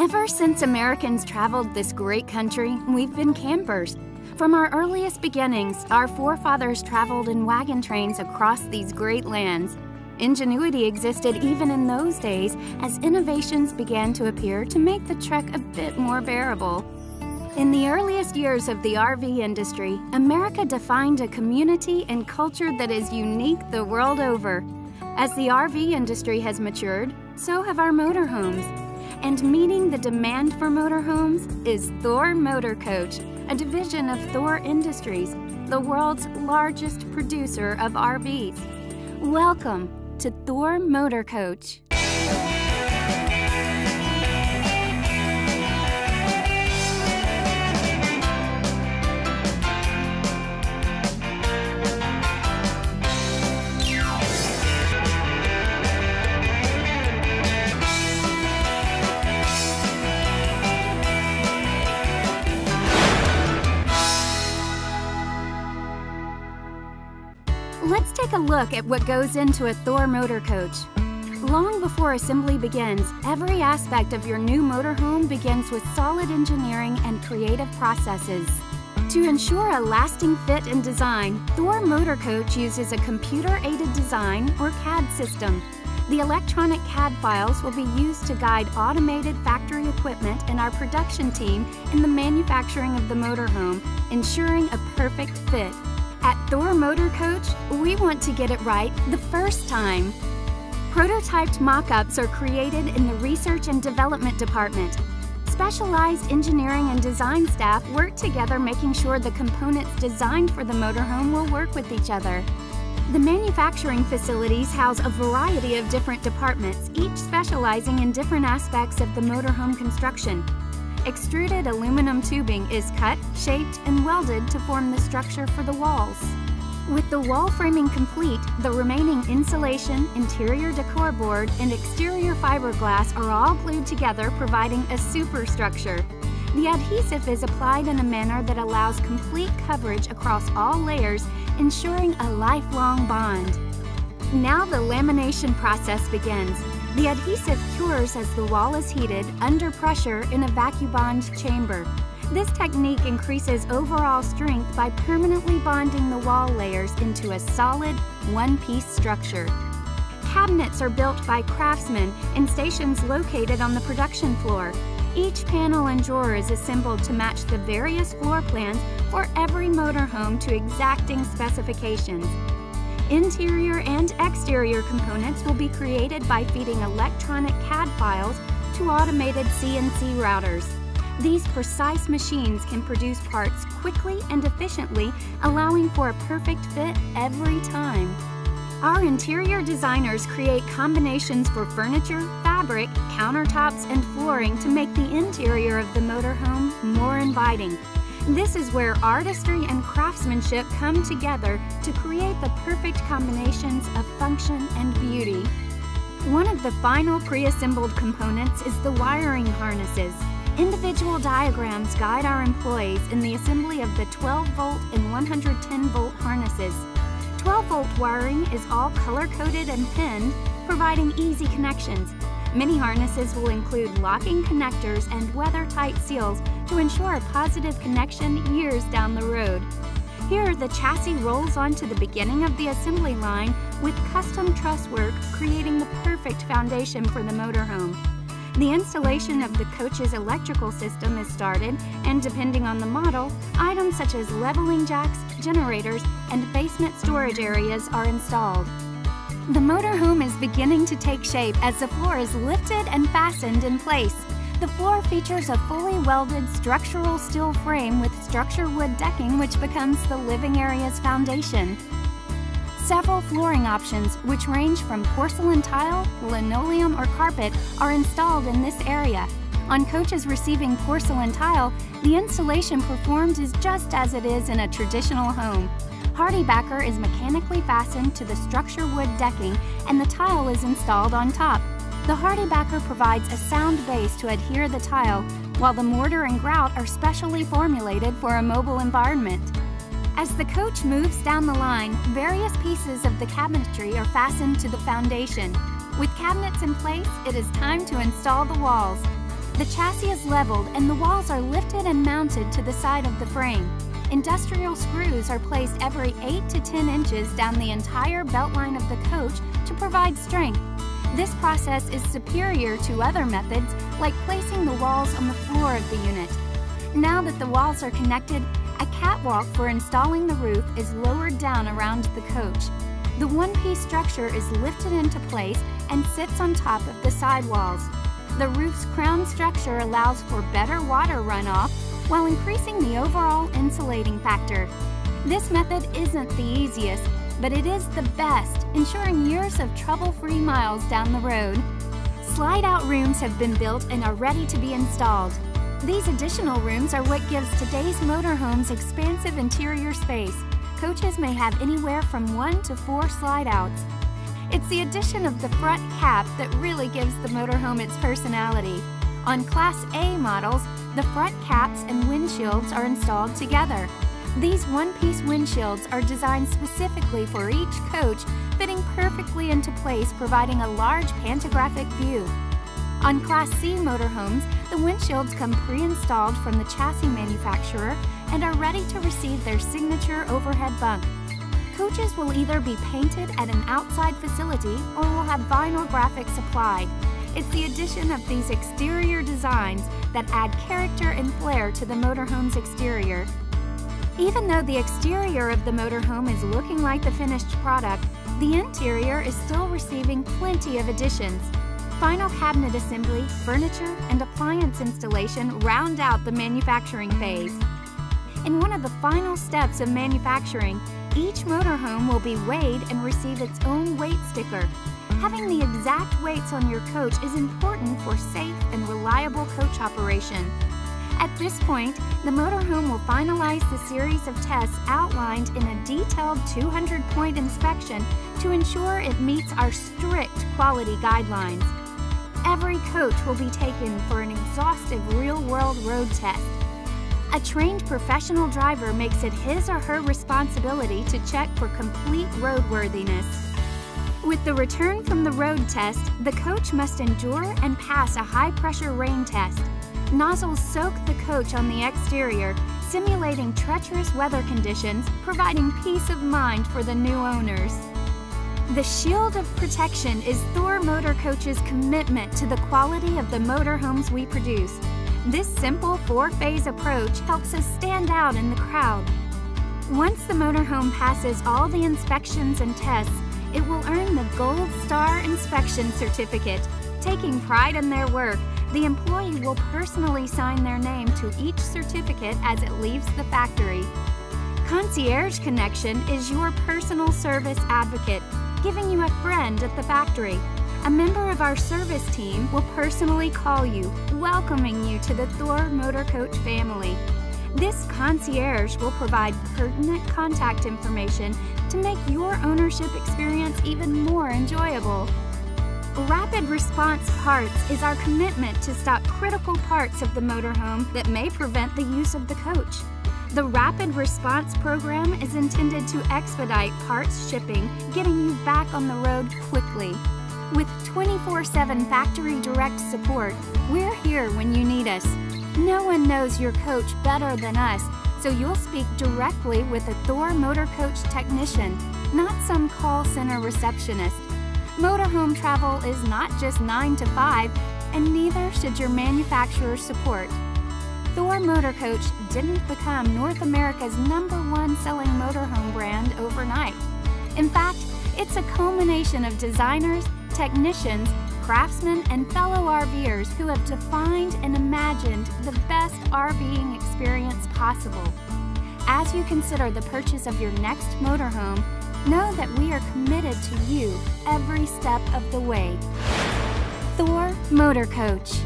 Ever since Americans traveled this great country, we've been campers. From our earliest beginnings, our forefathers traveled in wagon trains across these great lands. Ingenuity existed even in those days as innovations began to appear to make the trek a bit more bearable. In the earliest years of the RV industry, America defined a community and culture that is unique the world over. As the RV industry has matured, so have our motorhomes. And meeting the demand for motorhomes is Thor Motor Coach, a division of Thor Industries, the world's largest producer of RVs. Welcome to Thor Motor Coach. Let's take a look at what goes into a Thor motor coach. Long before assembly begins, every aspect of your new motorhome begins with solid engineering and creative processes. To ensure a lasting fit and design, Thor Motor Coach uses a computer-aided design or CAD system. The electronic CAD files will be used to guide automated factory equipment and our production team in the manufacturing of the motorhome, ensuring a perfect fit. At Thor Motor Coach, we want to get it right the first time. Prototyped mock-ups are created in the research and development department. Specialized engineering and design staff work together making sure the components designed for the motorhome will work with each other. The manufacturing facilities house a variety of different departments, each specializing in different aspects of the motorhome construction. Extruded aluminum tubing is cut, shaped, and welded to form the structure for the walls. With the wall framing complete, the remaining insulation, interior decor board, and exterior fiberglass are all glued together, providing a superstructure. The adhesive is applied in a manner that allows complete coverage across all layers, ensuring a lifelong bond. Now the lamination process begins. The adhesive cures as the wall is heated under pressure in a vacuum-bond chamber. This technique increases overall strength by permanently bonding the wall layers into a solid, one-piece structure. Cabinets are built by craftsmen in stations located on the production floor. Each panel and drawer is assembled to match the various floor plans for every motorhome to exacting specifications. Interior and exterior components will be created by feeding electronic CAD files to automated CNC routers. These precise machines can produce parts quickly and efficiently, allowing for a perfect fit every time. Our interior designers create combinations for furniture, fabric, countertops, and flooring to make the interior of the motorhome more inviting. This is where artistry and craftsmanship come together to create the perfect combinations of function and beauty. One of the final pre-assembled components is the wiring harnesses. Individual diagrams guide our employees in the assembly of the 12-volt and 110-volt harnesses. 12-volt wiring is all color-coded and pinned, providing easy connections. Many harnesses will include locking connectors and weather-tight seals to ensure a positive connection years down the road. Here, the chassis rolls onto the beginning of the assembly line with custom truss work, creating the perfect foundation for the motorhome. The installation of the coach's electrical system is started, and depending on the model, items such as leveling jacks, generators, and basement storage areas are installed. The motorhome is beginning to take shape as the floor is lifted and fastened in place. The floor features a fully welded structural steel frame with structure wood decking, which becomes the living area's foundation. Several flooring options, which range from porcelain tile, linoleum, or carpet, are installed in this area. On coaches receiving porcelain tile, the installation performed is just as it is in a traditional home. HardieBacker is mechanically fastened to the structure wood decking, and the tile is installed on top. The HardieBacker provides a sound base to adhere the tile, while the mortar and grout are specially formulated for a mobile environment. As the coach moves down the line, various pieces of the cabinetry are fastened to the foundation. With cabinets in place, it is time to install the walls. The chassis is leveled and the walls are lifted and mounted to the side of the frame. Industrial screws are placed every 8 to 10 inches down the entire beltline of the coach to provide strength. This process is superior to other methods, like placing the walls on the floor of the unit. Now that the walls are connected, a catwalk for installing the roof is lowered down around the coach. The one-piece structure is lifted into place and sits on top of the sidewalls. The roof's crown structure allows for better water runoff while increasing the overall insulating factor. This method isn't the easiest, but it is the best, ensuring years of trouble-free miles down the road. Slide-out rooms have been built and are ready to be installed. These additional rooms are what gives today's motorhomes expansive interior space. Coaches may have anywhere from 1 to 4 slide-outs. It's the addition of the front cap that really gives the motorhome its personality. On Class A models, the front caps and windshields are installed together. These one-piece windshields are designed specifically for each coach, fitting perfectly into place, providing a large pantographic view. On Class C motorhomes, the windshields come pre-installed from the chassis manufacturer and are ready to receive their signature overhead bunk. Coaches will either be painted at an outside facility or will have vinyl graphics applied. It's the addition of these exterior designs that add character and flair to the motorhome's exterior. Even though the exterior of the motorhome is looking like the finished product, the interior is still receiving plenty of additions. Final cabinet assembly, furniture, and appliance installation round out the manufacturing phase. In one of the final steps of manufacturing, each motorhome will be weighed and receive its own weight sticker. Having the exact weights on your coach is important for safe and reliable coach operation. At this point, the motorhome will finalize the series of tests outlined in a detailed 200-point inspection to ensure it meets our strict quality guidelines. Every coach will be taken for an exhaustive real-world road test. A trained professional driver makes it his or her responsibility to check for complete roadworthiness. With the return from the road test, the coach must endure and pass a high-pressure rain test. Nozzles soak the coach on the exterior, simulating treacherous weather conditions, providing peace of mind for the new owners. The shield of protection is Thor Motor Coach's commitment to the quality of the motorhomes we produce. This simple four-phase approach helps us stand out in the crowd. Once the motorhome passes all the inspections and tests, it will earn the Gold Star Inspection Certificate. Taking pride in their work, the employee will personally sign their name to each certificate as it leaves the factory. Concierge Connection is your personal service advocate, giving you a friend at the factory. A member of our service team will personally call you, welcoming you to the Thor Motor Coach family. This concierge will provide pertinent contact information to make your ownership experience even more enjoyable. Rapid Response Parts is our commitment to stop critical parts of the motorhome that may prevent the use of the coach. The Rapid Response program is intended to expedite parts shipping, getting you back on the road quickly. With 24/7 factory direct support, we're here when you need us. No one knows your coach better than us, so you'll speak directly with a Thor Motor Coach technician, not some call center receptionist. Motorhome travel is not just 9 to 5, and neither should your manufacturer's support. Thor Motor Coach didn't become North America's #1 selling motorhome brand overnight. In fact, it's a culmination of designers, technicians, craftsmen, and fellow RVers who have defined and imagined the best RVing experience possible. As you consider the purchase of your next motorhome, know that we are committed to you every step of the way. Thor Motor Coach.